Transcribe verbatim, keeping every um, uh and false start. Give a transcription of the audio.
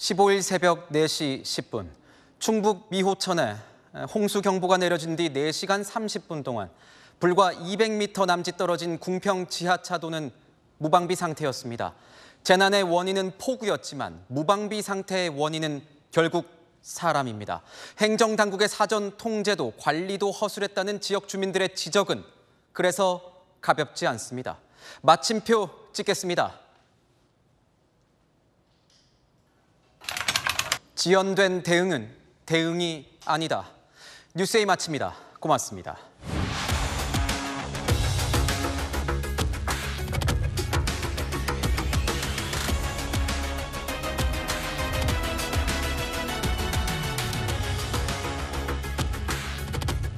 십오일 새벽 네 시 십 분 충북 미호천에 홍수경보가 내려진 뒤 네 시간 삼십 분 동안 불과 이백 미터 남짓 떨어진 궁평 지하차도는 무방비 상태였습니다. 재난의 원인은 폭우였지만 무방비 상태의 원인은 결국 사람입니다. 행정당국의 사전 통제도 관리도 허술했다는 지역 주민들의 지적은 그래서 가볍지 않습니다. 마침표 찍겠습니다. 지연된 대응은 대응이 아니다. 뉴스에이 마칩니다. 고맙습니다.